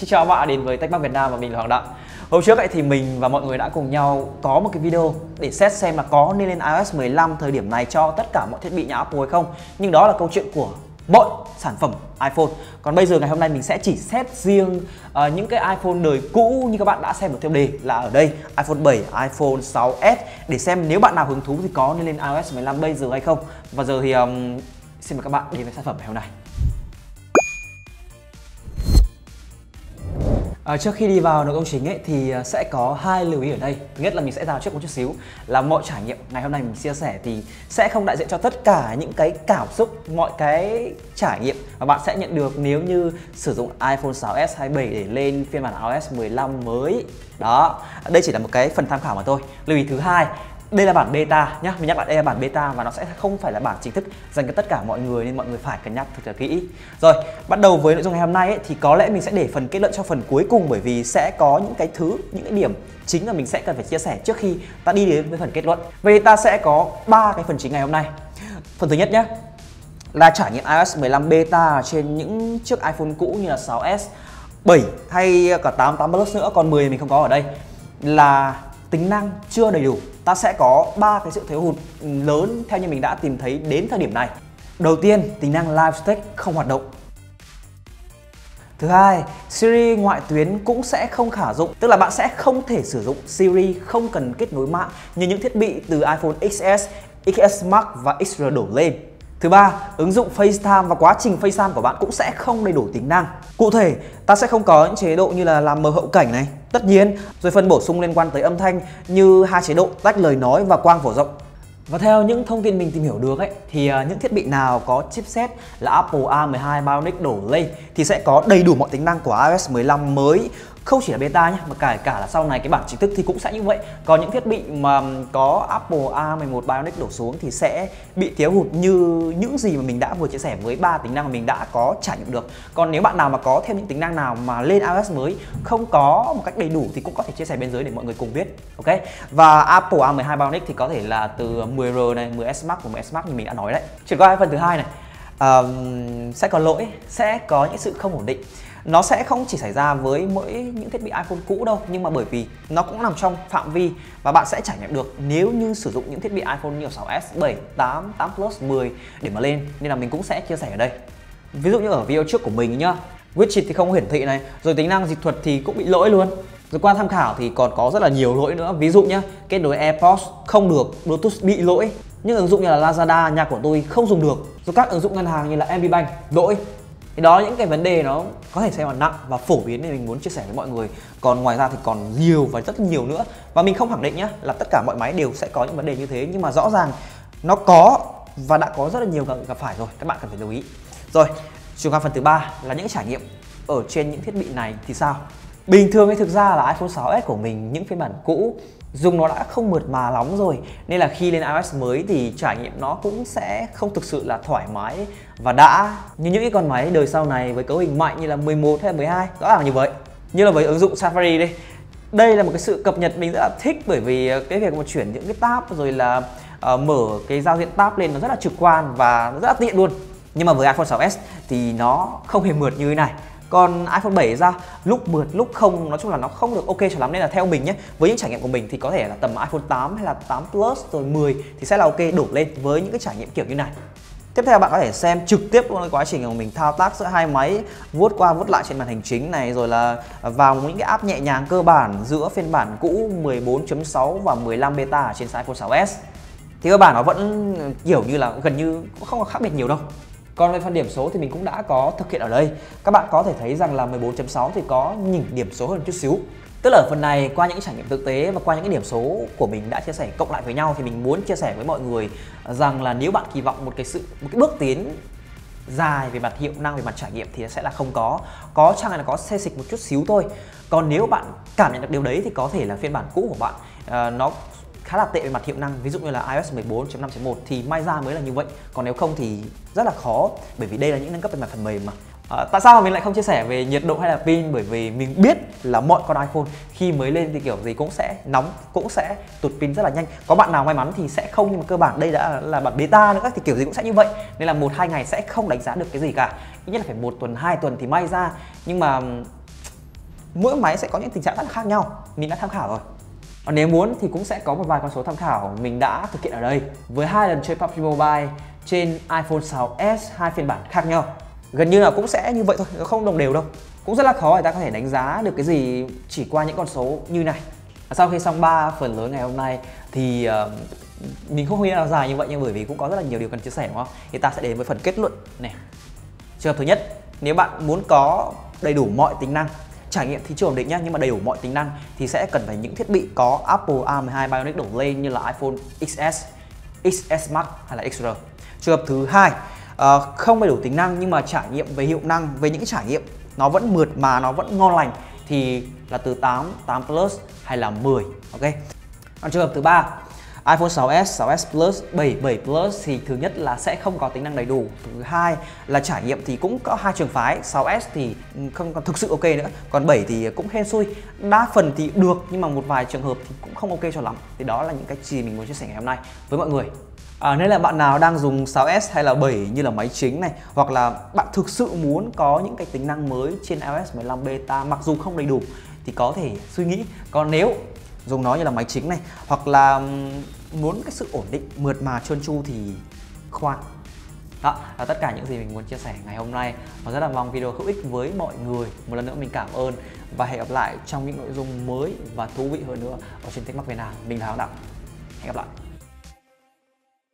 Xin chào các bạn đến với TechMag Việt Nam và mình là Hoàng Đạo. Hôm trước ấy thì mình và mọi người đã cùng nhau có một cái video để xét xem là có nên lên iOS 15 thời điểm này cho tất cả mọi thiết bị nhà Apple hay không. Nhưng đó là câu chuyện của mọi sản phẩm iPhone. Còn bây giờ ngày hôm nay mình sẽ chỉ xét riêng những cái iPhone đời cũ như các bạn đã xem ở tiêu đề là ở đây, iPhone 7, iPhone 6s, để xem nếu bạn nào hứng thú thì có nên lên iOS 15 bây giờ hay không. Và giờ thì xin mời các bạn đến với sản phẩm ngày hôm nay. Trước khi đi vào nội dung chính ấy, thì sẽ có hai lưu ý ở đây. Thứ nhất là mình sẽ rào trước một chút xíu là mọi trải nghiệm ngày hôm nay mình chia sẻ thì sẽ không đại diện cho tất cả những cái cảm xúc, mọi cái trải nghiệm mà bạn sẽ nhận được nếu như sử dụng iPhone 6s 27 để lên phiên bản iOS 15 mới. Đó, đây chỉ là một cái phần tham khảo mà thôi. Lưu ý thứ hai, đây là bản beta nhá, mình nhắc lại đây là bản beta và nó sẽ không phải là bản chính thức dành cho tất cả mọi người nên mọi người phải cân nhắc thật là kỹ. Rồi, bắt đầu với nội dung ngày hôm nay ấy, thì có lẽ mình sẽ để phần kết luận cho phần cuối cùng bởi vì sẽ có những cái thứ, những cái điểm chính là mình sẽ cần phải chia sẻ trước khi ta đi đến với phần kết luận. Vậy ta sẽ có 3 cái phần chính ngày hôm nay. Phần thứ nhất nhá, là trải nghiệm iOS 15 beta trên những chiếc iPhone cũ như là 6s, 7 hay cả 8, 8 Plus nữa, còn 10 mình không có ở đây, là tính năng chưa đầy đủ. Ta sẽ có 3 cái sự thiếu hụt lớn theo như mình đã tìm thấy đến thời điểm này. Đầu tiên, tính năng Live Text không hoạt động. Thứ hai, Siri ngoại tuyến cũng sẽ không khả dụng, tức là bạn sẽ không thể sử dụng Siri không cần kết nối mạng như những thiết bị từ iPhone XS, XS Max và XR đổ lên. Thứ ba, ứng dụng FaceTime và quá trình FaceTime của bạn cũng sẽ không đầy đủ tính năng. Cụ thể, ta sẽ không có những chế độ như là làm mờ hậu cảnh này, tất nhiên, rồi phần bổ sung liên quan tới âm thanh như hai chế độ tách lời nói và quang phổ rộng. Và theo những thông tin mình tìm hiểu được ấy, thì những thiết bị nào có chipset là Apple A12 Bionic đổ lên thì sẽ có đầy đủ mọi tính năng của iOS 15 mới, không chỉ là beta nhé, mà cả là sau này cái bản chính thức thì cũng sẽ như vậy. Còn những thiết bị mà có Apple A11 Bionic đổ xuống thì sẽ bị thiếu hụt như những gì mà mình đã vừa chia sẻ với 3 tính năng mà mình đã có trải nghiệm được. Còn nếu bạn nào mà có thêm những tính năng nào mà lên iOS mới không có một cách đầy đủ thì cũng có thể chia sẻ bên dưới để mọi người cùng biết. Ok. Và Apple A12 Bionic thì có thể là từ 10R này, 10S Max và 10S Max như mình đã nói đấy. Chuyển qua phần thứ hai này, sẽ có lỗi, sẽ có những sự không ổn định. Nó sẽ không chỉ xảy ra với mỗi những thiết bị iPhone cũ đâu, nhưng mà bởi vì nó cũng nằm trong phạm vi và bạn sẽ trải nghiệm được nếu như sử dụng những thiết bị iPhone như 6s, 7, 8, 8 Plus, 10 để mà lên, nên là mình cũng sẽ chia sẻ ở đây. Ví dụ như ở video trước của mình nhá, widget thì không hiển thị này, rồi tính năng dịch thuật thì cũng bị lỗi luôn. Rồi qua tham khảo thì còn có rất là nhiều lỗi nữa, ví dụ nhá, kết nối AirPods không được, Bluetooth bị lỗi, những ứng dụng như là Lazada, nhà của tôi không dùng được, rồi các ứng dụng ngân hàng như là MB Bank lỗi. Thì đó những cái vấn đề nó có thể xem là nặng và phổ biến nên mình muốn chia sẻ với mọi người. Còn ngoài ra thì còn nhiều và rất nhiều nữa. Và mình không khẳng định nhá là tất cả mọi máy đều sẽ có những vấn đề như thế, nhưng mà rõ ràng nó có và đã có rất là nhiều gặp phải rồi, các bạn cần phải lưu ý. Rồi, chuyển qua phần thứ ba là những trải nghiệm ở trên những thiết bị này thì sao? Bình thường thì thực ra là iPhone 6s của mình, những phiên bản cũ dùng nó đã không mượt mà lắm rồi, nên là khi lên iOS mới thì trải nghiệm nó cũng sẽ không thực sự là thoải mái và đã như những cái con máy đời sau này với cấu hình mạnh như là 11 hay 12, rõ ràng như vậy. Như là với ứng dụng Safari đây, đây là một cái sự cập nhật mình rất là thích bởi vì cái việc mà chuyển những cái tab rồi là mở cái giao diện tab lên nó rất là trực quan và nó rất là tiện luôn. Nhưng mà với iPhone 6s thì nó không hề mượt như thế này. Còn iPhone 7 ra lúc mượt lúc không, nói chung là nó không được ok cho lắm, nên là theo mình nhé, với những trải nghiệm của mình thì có thể là tầm iPhone 8 hay là 8 Plus rồi 10 thì sẽ là ok đổ lên với những cái trải nghiệm kiểu như này. Tiếp theo bạn có thể xem trực tiếp luôn cái quá trình của mình thao tác giữa hai máy, vuốt qua vuốt lại trên màn hình chính này, rồi là vào những cái app nhẹ nhàng cơ bản giữa phiên bản cũ 14.6 và 15 beta ở trên iPhone 6s. Thì cơ bản nó vẫn kiểu như là gần như không có khác biệt nhiều đâu. Còn về phần điểm số thì mình cũng đã có thực hiện ở đây. Các bạn có thể thấy rằng là 14.6 thì có nhỉnh điểm số hơn chút xíu. Tức là ở phần này, qua những trải nghiệm thực tế và qua những cái điểm số của mình đã chia sẻ cộng lại với nhau thì mình muốn chia sẻ với mọi người rằng là nếu bạn kỳ vọng một cái bước tiến dài về mặt hiệu năng, về mặt trải nghiệm thì sẽ là không có. Có chăng là có xê xịch một chút xíu thôi. Còn nếu bạn cảm nhận được điều đấy thì có thể là phiên bản cũ của bạn nó khá là tệ về mặt hiệu năng, ví dụ như là iOS 14.5.1 thì may ra mới là như vậy, còn nếu không thì rất là khó, bởi vì đây là những nâng cấp về mặt phần mềm mà. Tại sao mà mình lại không chia sẻ về nhiệt độ hay là pin? Bởi vì mình biết là mọi con iPhone khi mới lên thì kiểu gì cũng sẽ nóng, cũng sẽ tụt pin rất là nhanh. Có bạn nào may mắn thì sẽ không, nhưng mà cơ bản đây đã là bản beta nữa thì kiểu gì cũng sẽ như vậy, nên là 1-2 ngày sẽ không đánh giá được cái gì cả, ít nhất là phải 1 tuần 2 tuần thì may ra. Nhưng mà mỗi máy sẽ có những tình trạng rất là khác nhau, mình đã tham khảo rồi. Còn nếu muốn thì cũng sẽ có một vài con số tham khảo mình đã thực hiện ở đây, với 2 lần chơi PUBG Mobile trên iPhone 6s, 2 phiên bản khác nhau. Gần như là cũng sẽ như vậy thôi, không đồng đều đâu. Cũng rất là khó để ta có thể đánh giá được cái gì chỉ qua những con số như này. Sau khi xong 3 phần lớn ngày hôm nay thì mình không nghĩ là dài như vậy, nhưng bởi vì cũng có rất là nhiều điều cần chia sẻ, đúng không? Thì ta sẽ đến với phần kết luận này. Trường hợp thứ nhất, nếu bạn muốn có đầy đủ mọi tính năng, trải nghiệm thì chưa ổn định nhá, nhưng mà đầy đủ mọi tính năng thì sẽ cần phải những thiết bị có Apple A12 Bionic đổ lên như là iPhone XS, XS Max hay là XR. Trường hợp thứ hai, không đầy đủ tính năng nhưng mà trải nghiệm về hiệu năng, về những trải nghiệm nó vẫn mượt mà, nó vẫn ngon lành thì là từ 8, 8 Plus hay là 10, ok. Còn trường hợp thứ ba, iPhone 6s, 6s Plus, 7, 7 Plus thì thứ nhất là sẽ không có tính năng đầy đủ. Thứ hai là trải nghiệm thì cũng có 2 trường phái, 6s thì không còn thực sự ok nữa, còn 7 thì cũng hên xui. Đa phần thì được nhưng mà một vài trường hợp thì cũng không ok cho lắm. Thì đó là những cái gì mình muốn chia sẻ ngày hôm nay với mọi người. Nên là bạn nào đang dùng 6s hay là 7 như là máy chính này, hoặc là bạn thực sự muốn có những cái tính năng mới trên iOS 15 beta mặc dù không đầy đủ thì có thể suy nghĩ. Còn nếu dùng nó như là máy chính này, hoặc là muốn cái sự ổn định mượt mà trơn tru thì khoan. Đó là tất cả những gì mình muốn chia sẻ ngày hôm nay. Và rất là mong video hữu ích với mọi người. Một lần nữa mình cảm ơn và hẹn gặp lại trong những nội dung mới và thú vị hơn nữa ở trên TechMag Vietnam. Mình là Hoàng Đạo. Hẹn gặp lại.